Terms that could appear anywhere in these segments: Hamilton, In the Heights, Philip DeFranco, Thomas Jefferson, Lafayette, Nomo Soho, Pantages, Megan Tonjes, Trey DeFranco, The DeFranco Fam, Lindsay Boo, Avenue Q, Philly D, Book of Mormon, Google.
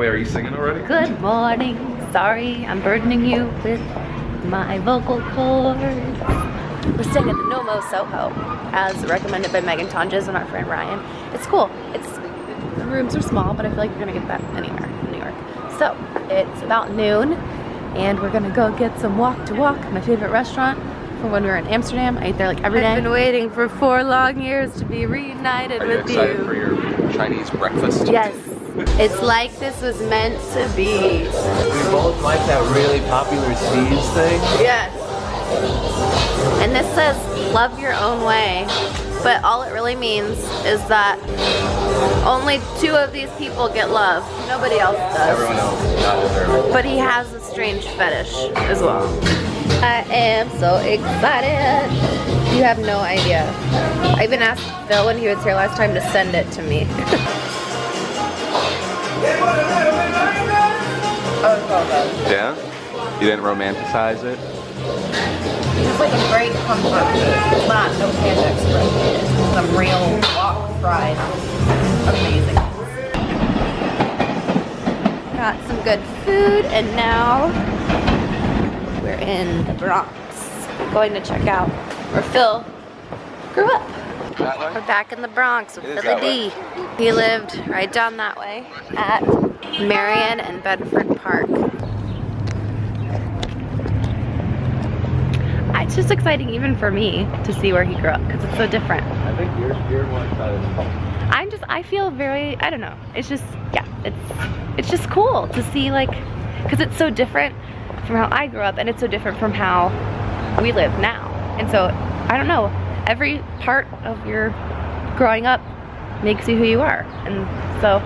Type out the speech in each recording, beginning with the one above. Wait, are you singing already? Good morning. Sorry, I'm burdening you with my vocal cords. We're staying at the Nomo Soho, as recommended by Megan Tonjes and our friend Ryan. It's cool. The rooms are small, but I feel like you're gonna get that anywhere in New York. So it's about noon, and we're gonna go get some Walk to Walk, my favorite restaurant from when we were in Amsterdam. I ate there like every day. I've been waiting for 4 long years to be reunited with you. Are you excited for your Chinese breakfast? Yes. It's like this was meant to be. We both like that really popular cheese thing. Yes. And this says, love your own way. But all it really means is that only 2 of these people get love. Nobody else does. Everyone else is not deserving. But he has a strange fetish as well. I am so excited. You have no idea. I even asked Phil when he was here last time to send it to me. Yeah? You didn't romanticize it? It's like a great comfort food. Not no panda express. It's just some real wok fried. Amazing. Got some good food, and now we're in the Bronx. Going to check out where Phil grew up. That way? We're back in the Bronx with Philly D. He lived right down that way at Marion and Bedford Park. It's just exciting even for me to see where he grew up because it's so different. I think you're more excited. I feel very, I don't know. It's just, yeah, it's just cool to see, like, because it's so different from how I grew up and it's so different from how we live now. And so, I don't know, every part of your growing up makes you who you are. And so,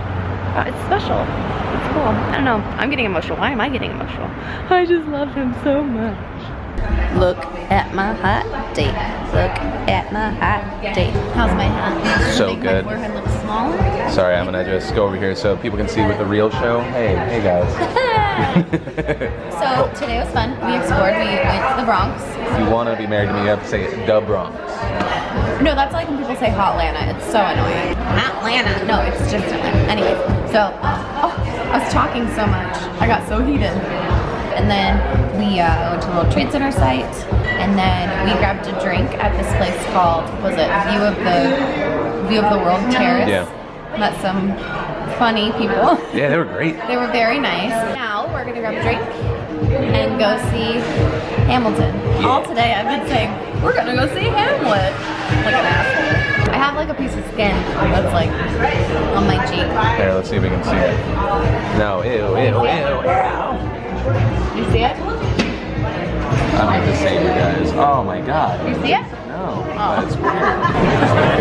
it's special. It's cool. I don't know. I'm getting emotional. Why am I getting emotional? I just love him so much. Look at my hot date. Look at my hot date. How's my hat? So good. My forehead looks smaller. Sorry, I'm gonna just go over here so people can see with the real show. Hey guys. So today was fun. We explored. We went to the Bronx. If you want to be married to me, you have to say the Bronx. No, that's like when people say Hotlanta. It's so annoying. Atlanta. No, it's just Atlanta. Anyway, so I was talking so much. I got so heated. And then we went to a little trade center site, and then we grabbed a drink at this place called, was it View of the World Terrace? Yeah. Met some funny people. Yeah, they were great. They were very nice. Now we're gonna grab a drink and go see Hamilton. Yeah. All today I've been saying we're gonna go see Hamlet. Like an asshole. I have like a piece of skin that's like on my cheek. Here, let's see if we can see it. No, ew. You see it? I'm gonna save you guys. Oh my god. You see it? No. Oh. That's weird.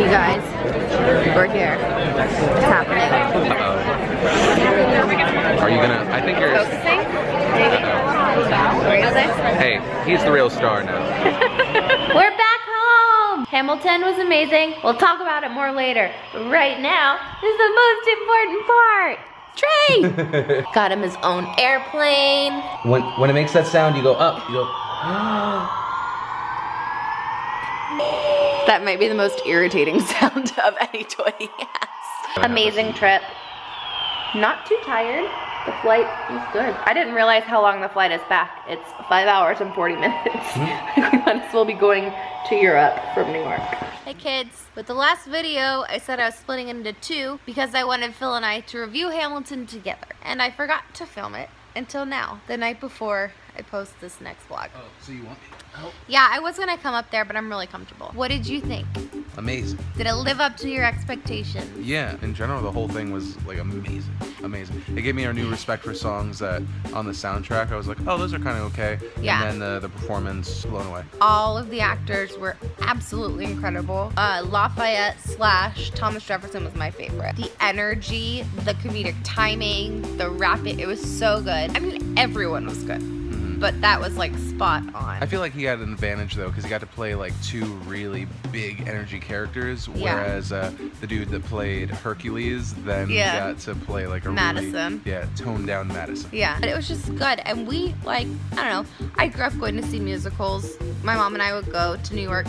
You guys, we're here. It's happening. Uh-oh. Are you gonna? I think you're focusing? Hey, he's the real star now. We're back home! Hamilton was amazing. We'll talk about it more later. But right now, this is the most important part. Trey! Got him his own airplane. When it makes that sound, you go up. You go. That might be the most irritating sound of any toy he has. Amazing trip. Not too tired. The flight was good. I didn't realize how long the flight is back. It's 5 hours and 40 minutes. We might as well be going to Europe from New York. Hey kids, with the last video I said I was splitting it into 2 because I wanted Phil and I to review Hamilton together. And I forgot to film it until now, the night before I post this next vlog. Oh, so you want me to help? Yeah, I was gonna come up there, but I'm really comfortable. What did you think? Amazing. Did it live up to your expectations? Yeah, in general the whole thing was like amazing. Amazing. It gave me a new respect for songs that on the soundtrack I was like, oh, those are kind of okay. Yeah. And then the performance, blown away. All of the actors were absolutely incredible. Lafayette / Thomas Jefferson was my favorite. The energy, the comedic timing, the rapping, it was so good. I mean, everyone was good. But that was like spot on. I feel like he had an advantage though because he got to play like 2 really big energy characters, whereas the dude that played Hercules then got to play like a Madison. Really toned down Madison. Yeah, but it was just good. And we like, I don't know, I grew up going to see musicals. My mom and I would go to New York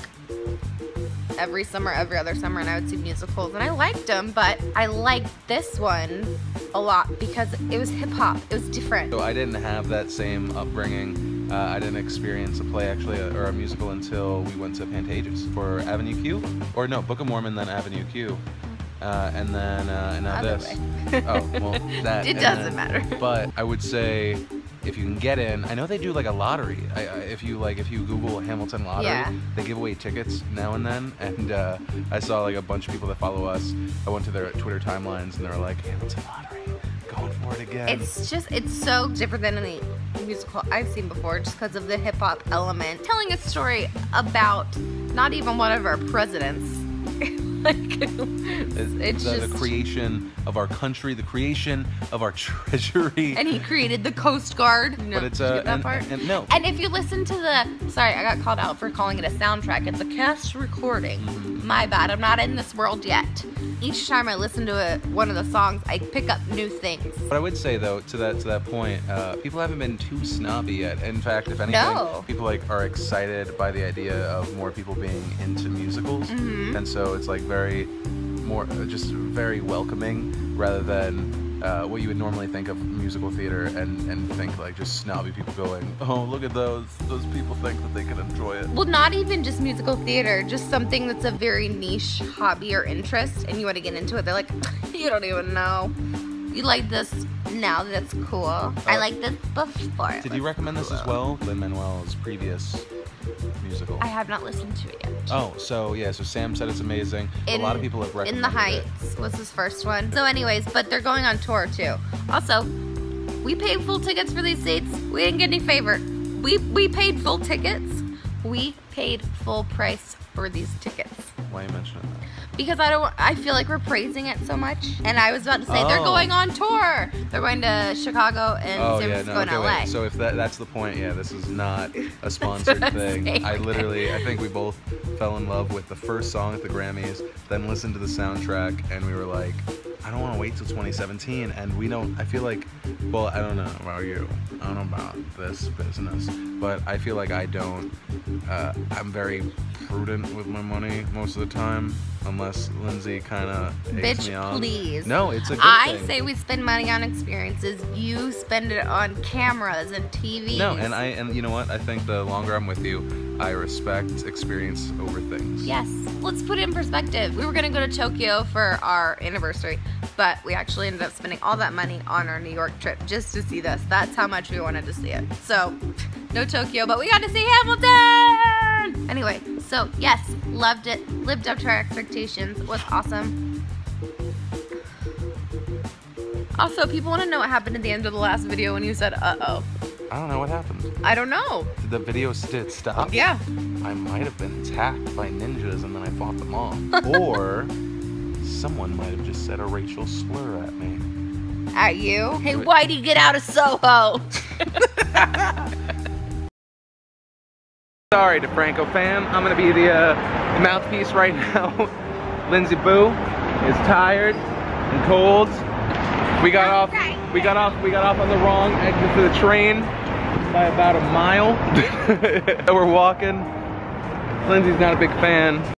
every summer, every other summer, and I would see musicals, and I liked them, but I liked this one a lot because it was hip-hop, it was different. So I didn't have that same upbringing. I didn't experience a play, actually, or a musical until we went to Pantages for Avenue Q, or no, Book of Mormon, then Avenue Q, and then and now this. Oh, well, that. It doesn't matter. But I would say, if you can get in, I know they do like a lottery. If you Google Hamilton lottery, yeah, they give away tickets now and then. And I saw like a bunch of people that follow us. I went to their Twitter timelines, and they were like, Hamilton lottery, going for it again. It's just, it's so different than any musical I've seen before, just because of the hip hop element. Telling a story about not even one of our presidents. Like, it's just the creation of our country, the creation of our treasury. And he created the Coast Guard. No, but it's a that part. And no. And if you listen to the, sorry, I got called out for calling it a soundtrack. It's a cast recording. My bad. I'm not in this world yet. Each time I listen to one of the songs, I pick up new things. But I would say though, to that point, people haven't been too snobby yet. In fact, if anything, people like are excited by the idea of more people being into musicals, and so it's like very welcoming, rather than what you would normally think of musical theater and think like just snobby people going, oh, look at those people think that they can enjoy it. Well, not even just musical theater, just something that's a very niche hobby or interest, and you want to get into it. They're like, you don't even know. You like this now, that's cool. I like this before. Did you recommend this as well? Lin-Manuel's previous musical. I have not listened to it yet. Oh, so yeah, so Sam said it's amazing. A lot of people have recommended it. In the Heights was his first one. So anyways, but they're going on tour too. Also, we paid full tickets for these seats. We didn't get any favor. We paid full tickets. We paid full price for these tickets. Why are you mentioning that? Because I feel like we're praising it so much. And I was about to say, they're going on tour. They're going to Chicago and San Francisco and LA. Wait. So if that's the point, yeah, this is not a sponsored thing. I think we both fell in love with the first song at the Grammys, then listened to the soundtrack, and we were like, I don't want to wait till 2017. And we don't, I feel like, well, I don't know about you. I don't know about this business. But I feel like I don't, I'm very prudent with my money most of the time. Unless Lindsay kind of bitch me on. Please. No, it's a good thing. I say we spend money on experiences. You spend it on cameras and TVs. No, and you know what? I think the longer I'm with you, I respect experience over things. Yes. Let's put it in perspective. We were gonna go to Tokyo for our anniversary, but we actually ended up spending all that money on our New York trip just to see this. That's how much we wanted to see it. So, no Tokyo, but we got to see Hamilton! Anyway, so yes, loved it. Lived up to our expectations. Was awesome. Also, people want to know what happened at the end of the last video when you said, uh-oh. I don't know what happened. I don't know. The video did stop? Yeah. I might have been attacked by ninjas and then I fought them all. Or someone might have just said a racial slur at me. At you? Hey, Whitey, get out of Soho! Sorry, DeFranco fam. I'm gonna be the mouthpiece right now. Lindsay Boo is tired and cold. We got off on the wrong exit to the train by about a mile. So we're walking. Lindsay's not a big fan